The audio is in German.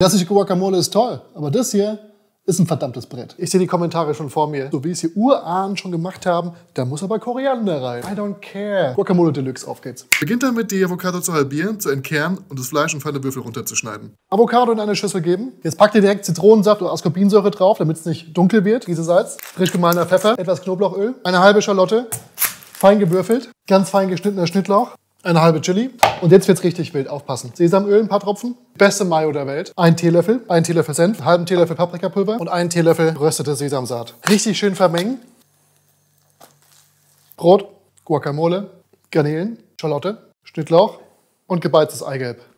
Klassische Guacamole ist toll, aber das hier ist ein verdammtes Brett. Ich sehe die Kommentare schon vor mir. So wie es hier Urahnen schon gemacht haben, da muss aber Koriander rein. I don't care. Guacamole Deluxe, auf geht's. Beginnt damit, die Avocado zu halbieren, zu entkernen und das Fleisch in feine Würfel runterzuschneiden. Avocado in eine Schüssel geben. Jetzt packt ihr direkt Zitronensaft oder Ascorbinsäure drauf, damit es nicht dunkel wird. Diese Salz, frisch gemahlener Pfeffer, etwas Knoblauchöl, eine halbe Schalotte, fein gewürfelt, ganz fein geschnittener Schnittlauch, eine halbe Chili. Und jetzt wird's richtig wild, aufpassen. Sesamöl, ein paar Tropfen, beste Mayo der Welt, einen Teelöffel Senf, einen halben Teelöffel Paprikapulver und einen Teelöffel röstete Sesamsaat. Richtig schön vermengen. Brot, Guacamole, Garnelen, Schalotte, Schnittlauch und gebeiztes Eigelb.